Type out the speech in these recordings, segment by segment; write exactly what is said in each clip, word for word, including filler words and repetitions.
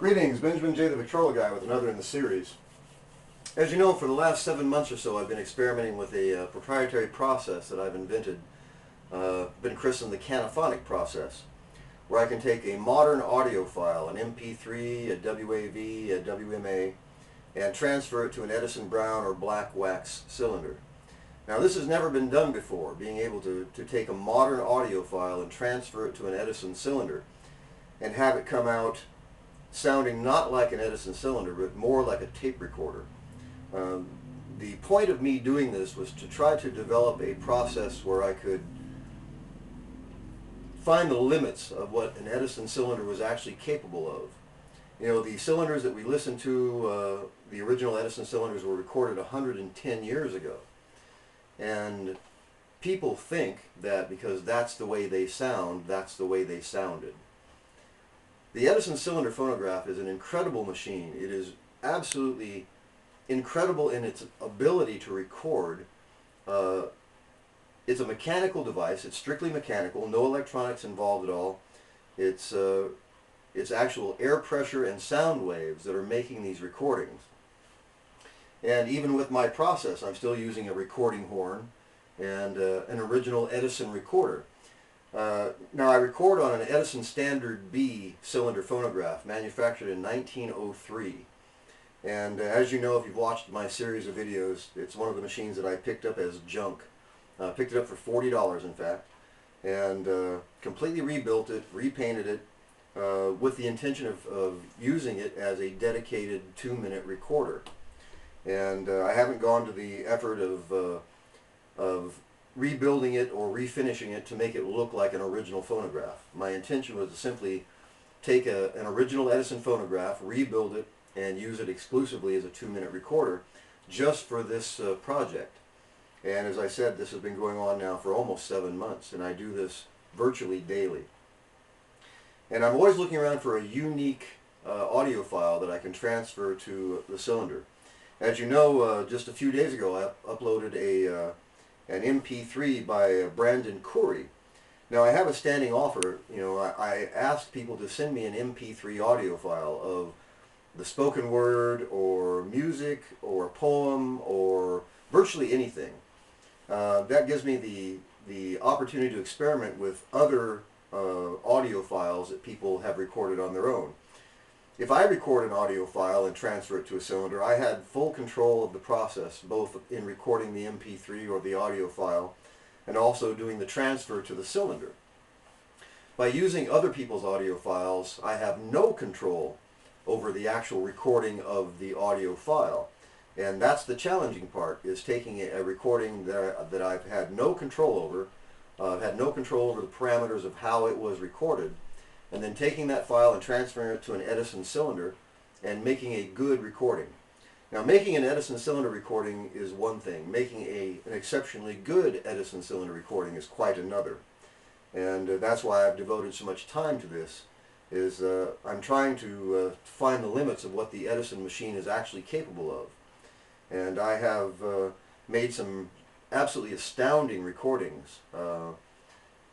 Greetings, Benjamin J. the Victrola Guy with another in the series. As you know, for the last seven months or so I've been experimenting with a uh, proprietary process that I've invented, uh, been christened the Canophonic process, where I can take a modern audio file, an M P three, a W A V, a W M A, and transfer it to an Edison brown or black wax cylinder. Now this has never been done before, being able to, to take a modern audio file and transfer it to an Edison cylinder and have it come out sounding not like an Edison cylinder, but more like a tape recorder. Um, the point of me doing this was to try to develop a process where I could find the limits of what an Edison cylinder was actually capable of. You know, the cylinders that we listened to, uh, the original Edison cylinders were recorded one hundred ten years ago. And people think that because that's the way they sound, that's the way they sounded. The Edison cylinder phonograph is an incredible machine. It is absolutely incredible in its ability to record. Uh, it's a mechanical device. It's strictly mechanical, no electronics involved at all. It's, uh, it's actual air pressure and sound waves that are making these recordings. And even with my process, I'm still using a recording horn and uh, an original Edison recorder. Uh, now I record on an Edison Standard B cylinder phonograph manufactured in nineteen oh three, and uh, as you know, if you've watched my series of videos, it's one of the machines that I picked up as junk. Uh, picked it up for forty dollars in fact, and uh, completely rebuilt it, repainted it uh, with the intention of, of using it as a dedicated two minute recorder. And uh, I haven't gone to the effort of, uh, of rebuilding it or refinishing it to make it look like an original phonograph. My intention was to simply take a, an original Edison phonograph, rebuild it, and use it exclusively as a two-minute recorder just for this uh, project. And as I said, this has been going on now for almost seven months, and I do this virtually daily. And I'm always looking around for a unique uh, audio file that I can transfer to the cylinder. As you know, uh, just a few days ago I up uploaded a uh, an M P three by Brandon Khoury. Now I have a standing offer. You know, I, I asked people to send me an M P three audio file of the spoken word or music or poem or virtually anything. Uh, that gives me the, the opportunity to experiment with other uh, audio files that people have recorded on their own. If I record an audio file and transfer it to a cylinder, I had full control of the process, both in recording the M P three or the audio file and also doing the transfer to the cylinder. By using other people's audio files, I have no control over the actual recording of the audio file. And that's the challenging part, is taking a recording that, I, that I've had no control over, uh, had no control over the parameters of how it was recorded, and then taking that file and transferring it to an Edison cylinder and making a good recording. Now, making an Edison cylinder recording is one thing. Making a, an exceptionally good Edison cylinder recording is quite another. And uh, that's why I've devoted so much time to this, is uh, I'm trying to uh, find the limits of what the Edison machine is actually capable of. And I have uh, made some absolutely astounding recordings. Uh,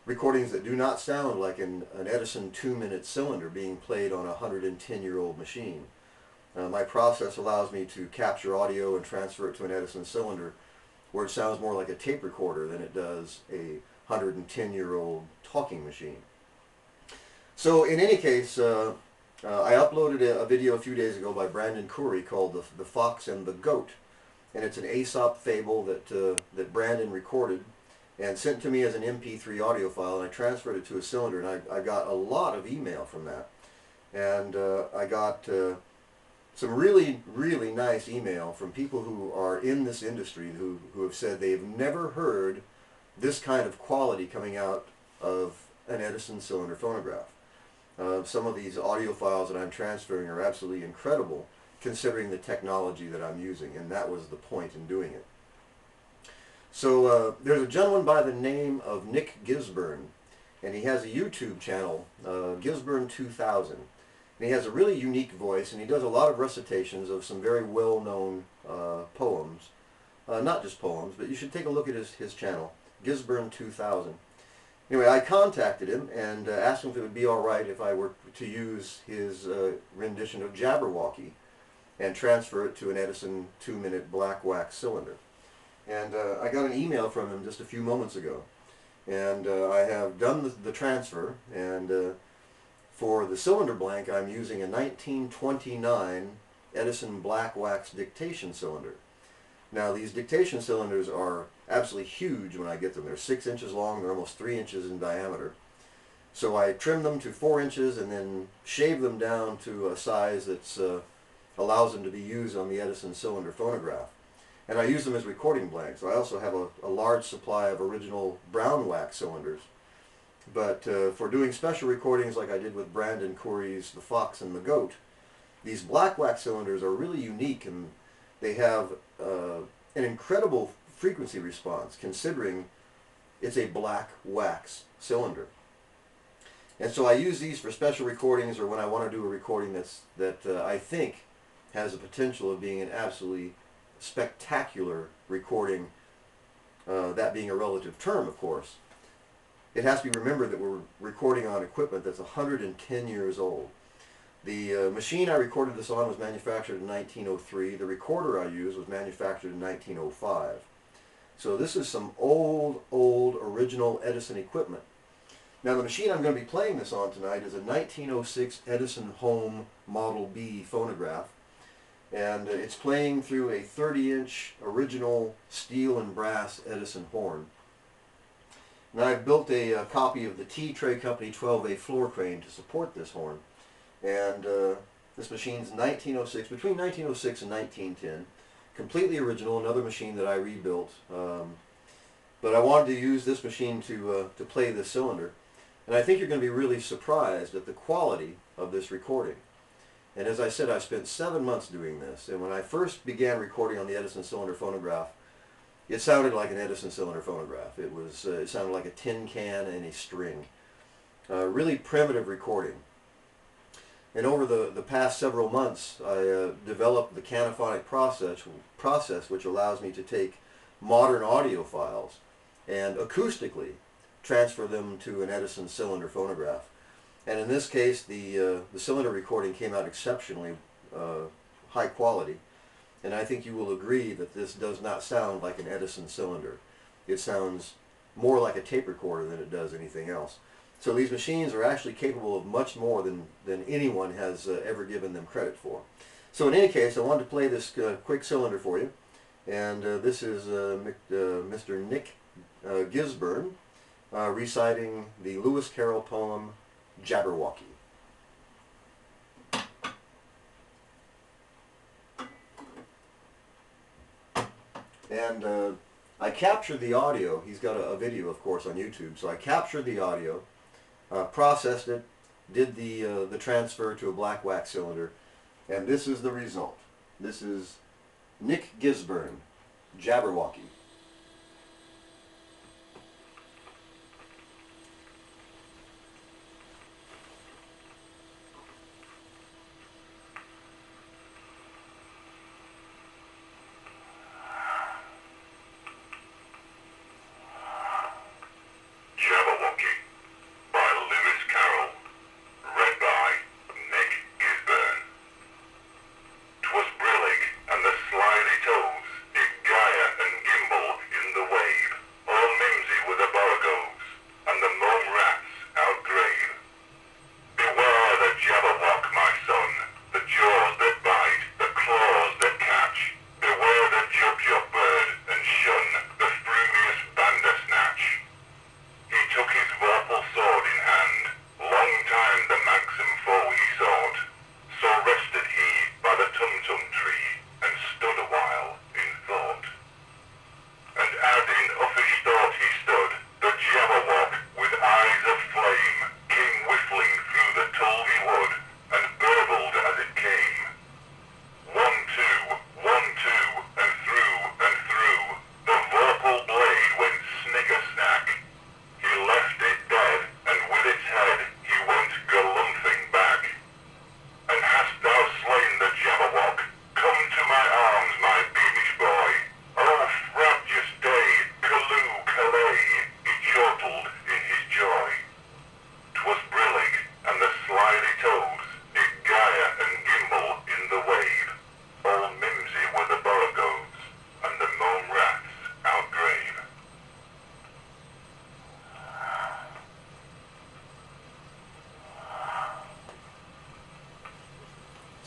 recordings that do not sound like an, an Edison two-minute cylinder being played on a one hundred ten year old machine. Uh, my process allows me to capture audio and transfer it to an Edison cylinder where it sounds more like a tape recorder than it does a one hundred ten year old talking machine. So in any case, uh, uh, I uploaded a, a video a few days ago by Brandon Khoury called The, the Fox and the Goat, and it's an Aesop fable that, uh, that Brandon recorded and sent to me as an M P three audio file, and I transferred it to a cylinder, and I, I got a lot of email from that. And uh, I got uh, some really, really nice email from people who are in this industry who, who have said they've never heard this kind of quality coming out of an Edison cylinder phonograph. Uh, some of these audio files that I'm transferring are absolutely incredible considering the technology that I'm using, and that was the point in doing it. So uh, there's a gentleman by the name of Nick Gisburne, and he has a YouTube channel, uh, Gisburne two thousand. And he has a really unique voice, and he does a lot of recitations of some very well-known uh, poems. Uh, not just poems, but you should take a look at his, his channel, Gisburne two thousand. Anyway, I contacted him and uh, asked him if it would be all right if I were to use his uh, rendition of Jabberwocky and transfer it to an Edison two-minute black wax cylinder. And uh, I got an email from him just a few moments ago. And uh, I have done the, the transfer, and uh, for the cylinder blank I'm using a nineteen twenty-nine Edison black wax dictation cylinder. Now, these dictation cylinders are absolutely huge when I get them. They're six inches long, they're almost three inches in diameter. So I trim them to four inches and then shave them down to a size that uh, allows them to be used on the Edison cylinder phonograph. And I use them as recording blanks. I also have a, a large supply of original brown wax cylinders. But uh, for doing special recordings like I did with Brandon Curry's The Fox and the Goat, these black wax cylinders are really unique, and they have uh, an incredible frequency response considering it's a black wax cylinder. And so I use these for special recordings, or when I want to do a recording that's, that uh, I think has the potential of being an absolutely spectacular recording, uh, that being a relative term, of course. It has to be remembered that we're recording on equipment that's one hundred ten years old. The uh, machine I recorded this on was manufactured in nineteen oh three. The recorder I used was manufactured in nineteen oh five. So this is some old, old original Edison equipment. Now, the machine I'm going to be playing this on tonight is a nineteen oh six Edison Home Model B phonograph. And it's playing through a thirty inch original steel and brass Edison horn. And I've built a, a copy of the T-Tray Company twelve A Floor Crane to support this horn. And uh, this machine's nineteen oh six, between nineteen oh six and nineteen ten, completely original, another machine that I rebuilt. Um, but I wanted to use this machine to, uh, to play this cylinder. And I think you're going to be really surprised at the quality of this recording. And as I said, I spent seven months doing this, and when I first began recording on the Edison cylinder phonograph, it sounded like an Edison cylinder phonograph. It was uh, it sounded like a tin can and a string. Uh, really primitive recording. And over the, the past several months, I uh, developed the Canophonic process, process, which allows me to take modern audio files and acoustically transfer them to an Edison cylinder phonograph. And in this case, the, uh, the cylinder recording came out exceptionally uh, high quality. And I think you will agree that this does not sound like an Edison cylinder. It sounds more like a tape recorder than it does anything else. So these machines are actually capable of much more than, than anyone has uh, ever given them credit for. So in any case, I wanted to play this uh, quick cylinder for you. And uh, this is uh, Mister Nick uh, Gisburne uh, reciting the Lewis Carroll poem, Jabberwocky. And uh, I captured the audio. He's got a, a video, of course, on YouTube. So I captured the audio, uh, processed it, did the uh, the transfer to a black wax cylinder, and this is the result. This is Nick Gisburne, Jabberwocky. Toes, big Gaia and Gimbal.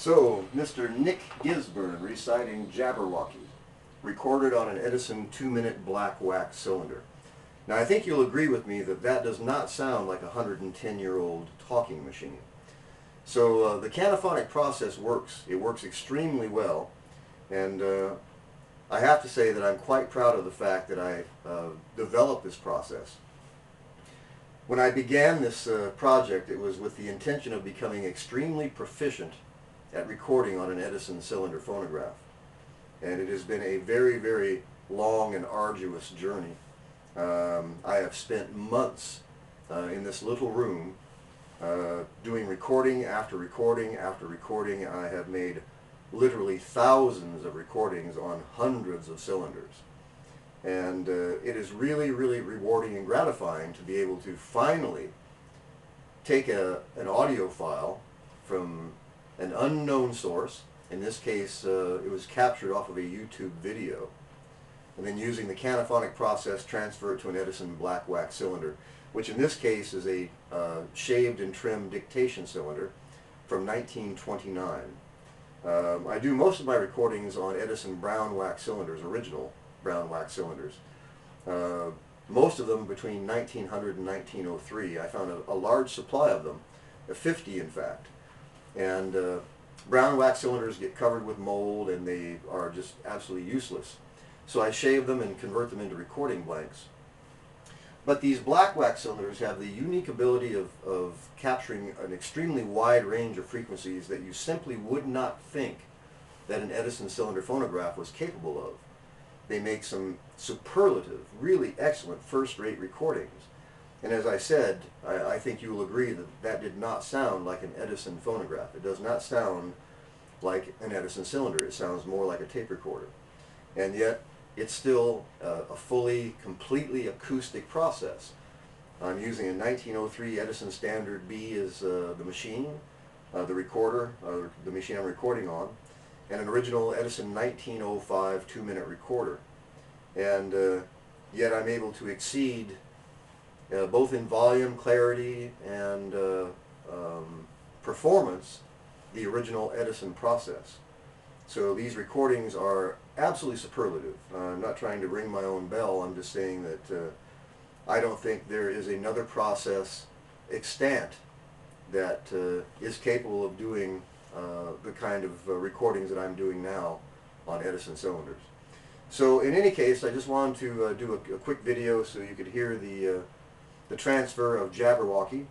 So, Mister Nick Gisburne reciting Jabberwocky, recorded on an Edison two-minute black wax cylinder. Now, I think you'll agree with me that that does not sound like a one hundred ten year old talking machine. So, uh, the canophonic process works. It works extremely well, and uh, I have to say that I'm quite proud of the fact that I uh, developed this process. When I began this uh, project, it was with the intention of becoming extremely proficient at recording on an Edison cylinder phonograph. And it has been a very, very long and arduous journey. Um, I have spent months uh, in this little room uh, doing recording after recording after recording. I have made literally thousands of recordings on hundreds of cylinders, and uh, it is really really rewarding and gratifying to be able to finally take a, an audio file from an unknown source. In this case, uh, it was captured off of a YouTube video, and then using the canophonic process transfer it to an Edison black wax cylinder, which in this case is a uh, shaved and trimmed dictation cylinder from nineteen twenty-nine. Um, I do most of my recordings on Edison brown wax cylinders, original brown wax cylinders. Uh, most of them between nineteen hundred and nineteen oh three. I found a, a large supply of them, fifty in fact. And uh, brown wax cylinders get covered with mold and they are just absolutely useless. So I shave them and convert them into recording blanks. But these black wax cylinders have the unique ability of, of capturing an extremely wide range of frequencies that you simply would not think that an Edison cylinder phonograph was capable of. They make some superlative, really excellent first-rate recordings. And as I said, I, I think you will agree that that did not sound like an Edison phonograph. It does not sound like an Edison cylinder. It sounds more like a tape recorder. And yet, it's still uh, a fully, completely acoustic process. I'm using a nineteen oh three Edison Standard B as uh, the machine, uh, the recorder, uh, the machine I'm recording on, and an original Edison nineteen oh five two-minute recorder. And uh, yet I'm able to exceed uh, both in volume, clarity, and uh, um, performance the original Edison process. So these recordings are absolutely superlative. Uh, I'm not trying to ring my own bell. I'm just saying that uh, I don't think there is another process extant that uh, is capable of doing uh, the kind of uh, recordings that I'm doing now on Edison cylinders. So in any case, I just wanted to uh, do a, a quick video so you could hear the, uh, the transfer of Jabberwocky.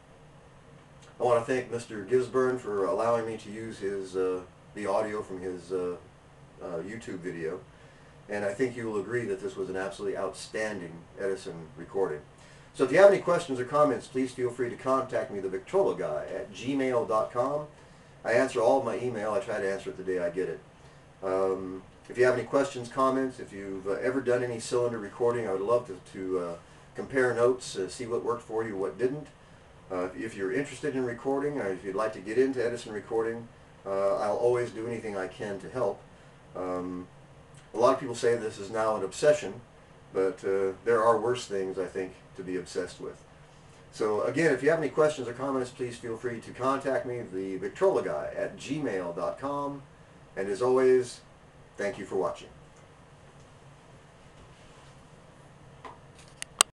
I want to thank Mister Gisburne for allowing me to use his uh, the audio from his uh, uh, YouTube video, and I think you will agree that this was an absolutely outstanding Edison recording. So if you have any questions or comments, please feel free to contact me, the VictrolaGuy, at gmail dot com. I answer all of my email. I try to answer it the day I get it. Um, if you have any questions, comments, if you've uh, ever done any cylinder recording, I would love to, to uh, compare notes, uh, see what worked for you, what didn't. Uh, if you're interested in recording, or if you'd like to get into Edison recording, Uh, I'll always do anything I can to help. Um, a lot of people say this is now an obsession, but uh, there are worse things, I think, to be obsessed with. So again, if you have any questions or comments, please feel free to contact me, the VictrolaGuy, at gmail dot com. And as always, thank you for watching.